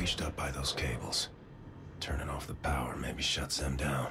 leashed up by those cables. Turning off the power maybe shuts them down.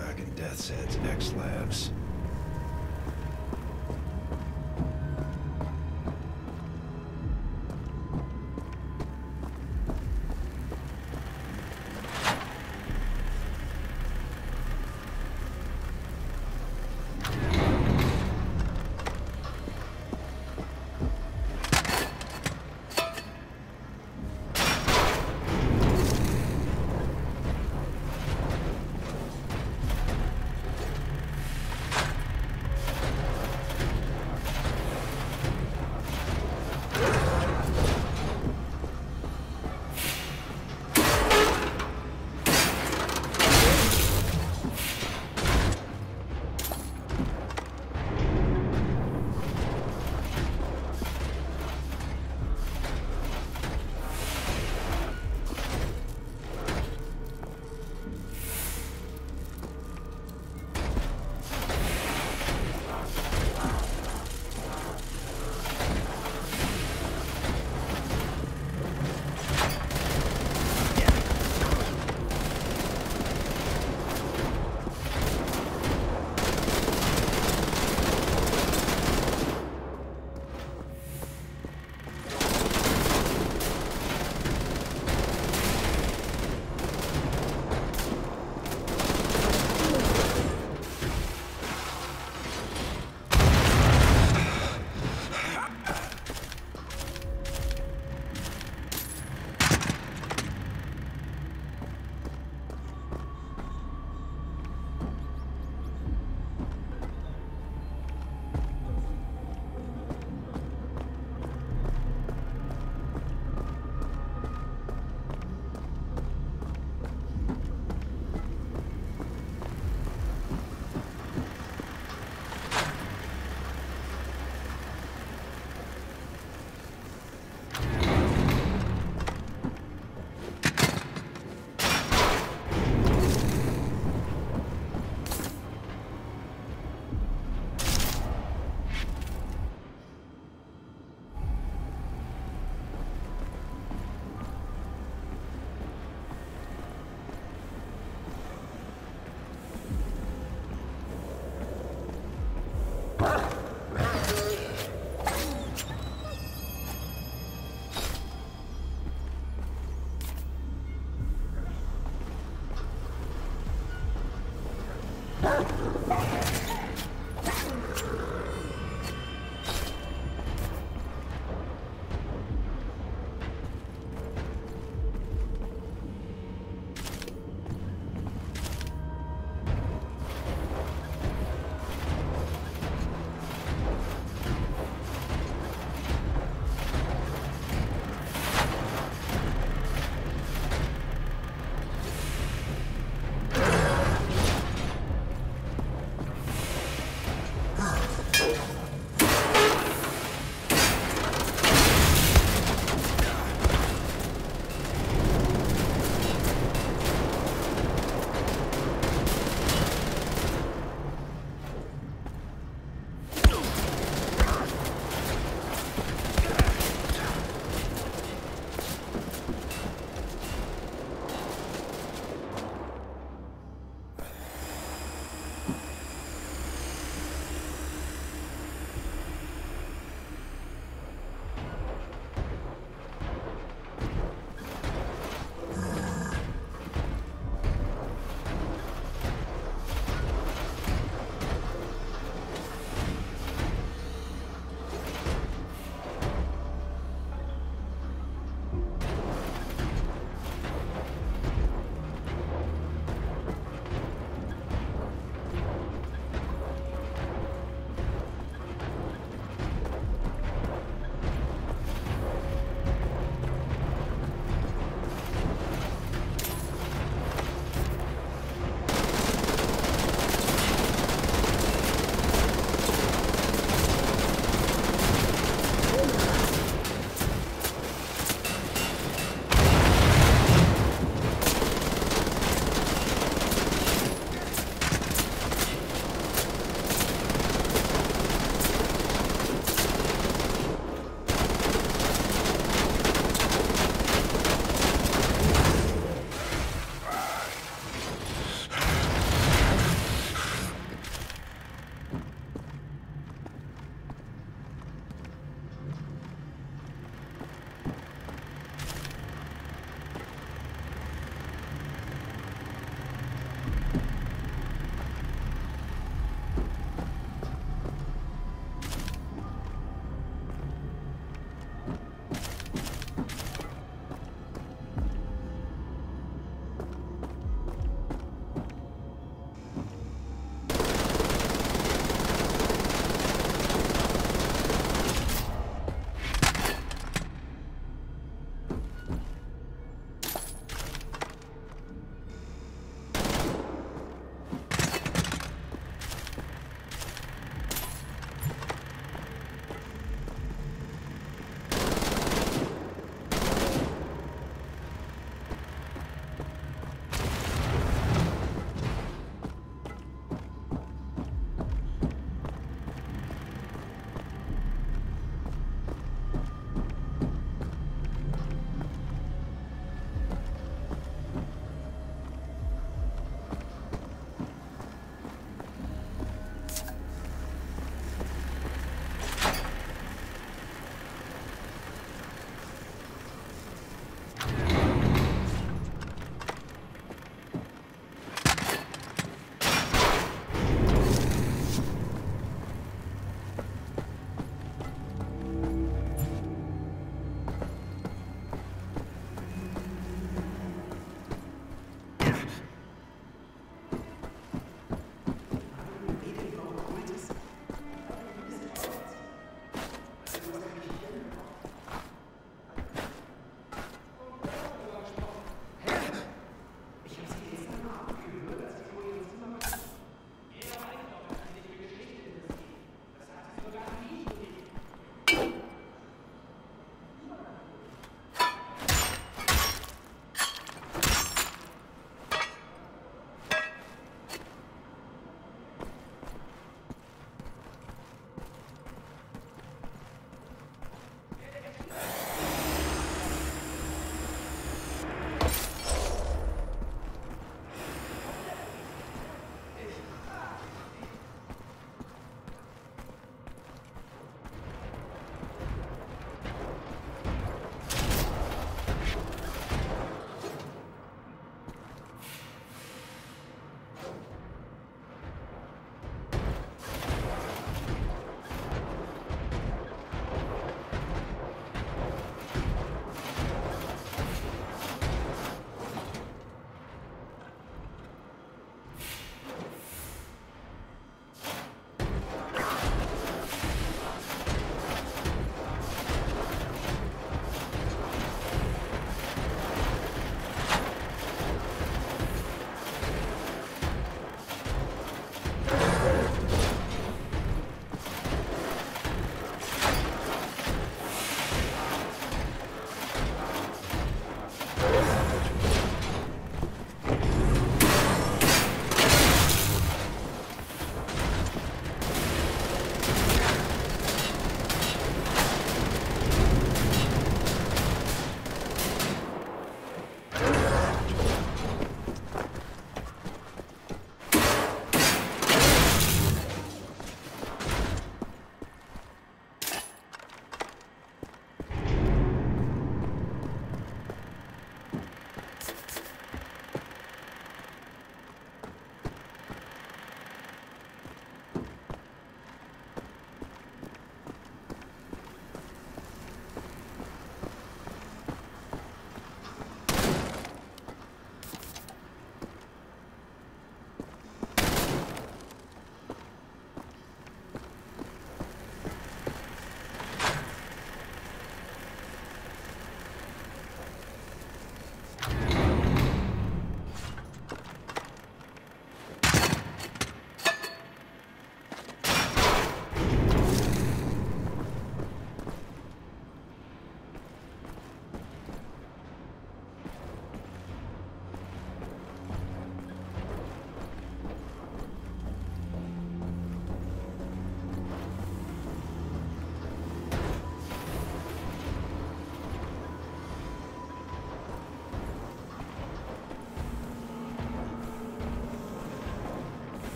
Back in Death's Head's X Labs.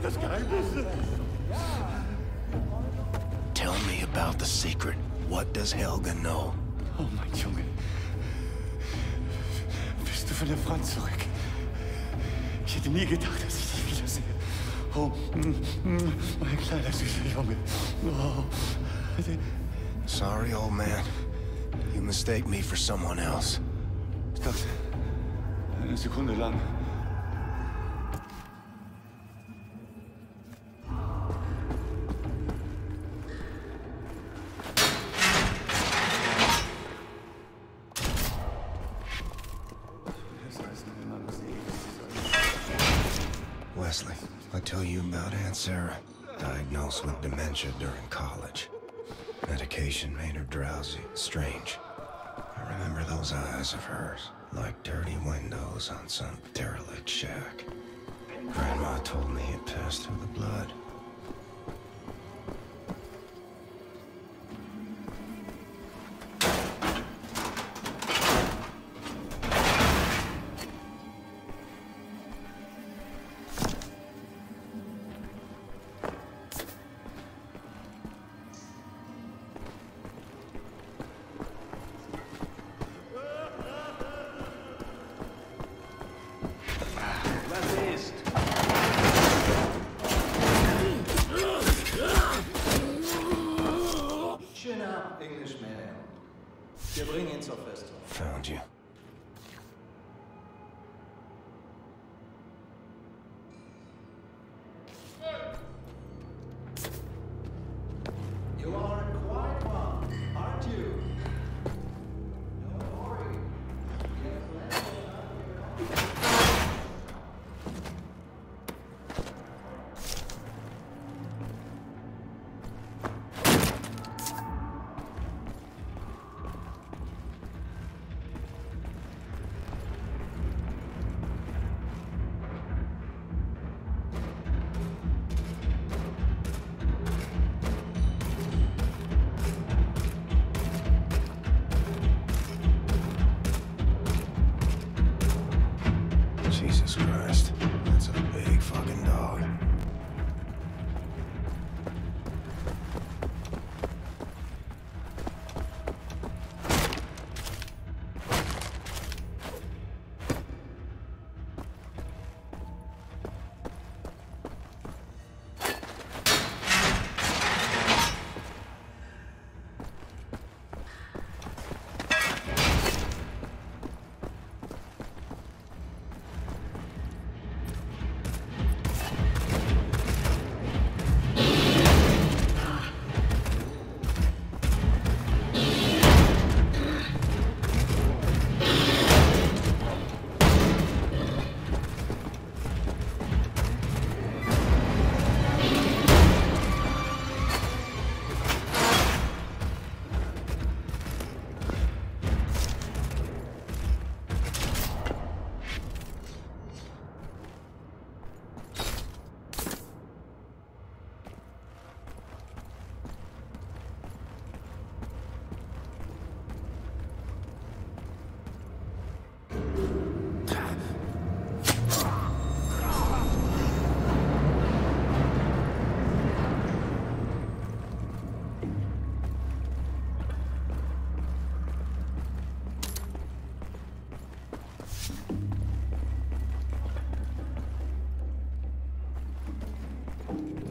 Das Geheimnis. Ja. about the secret. What does Helga know? Oh, mein Junge. Bist du von der Front zurück? Ich hätte nie gedacht, dass ich dich wiedersehe. Oh, mein kleiner, süßer Junge. Oh. Sorry, old man. You mistake me for someone else. Ich dachte, eine Sekunde lang. Wesley, I tell you about Aunt Sarah. Diagnosed with dementia during college. Medication made her drowsy, strange. I remember those eyes of hers, like dirty windows on some derelict shack. Grandma told me it passed through the blood. Found you. You are a quiet one, aren't you? Don't worry. You have Jesus Christ, that's a big fucking dog.